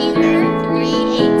Happy birthday.